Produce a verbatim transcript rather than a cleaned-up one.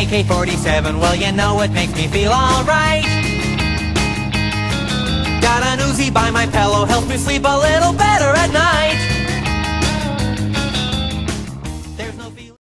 A K forty-seven, well, you know it makes me feel alright. Got an Uzi by my pillow, helps me sleep a little better at night.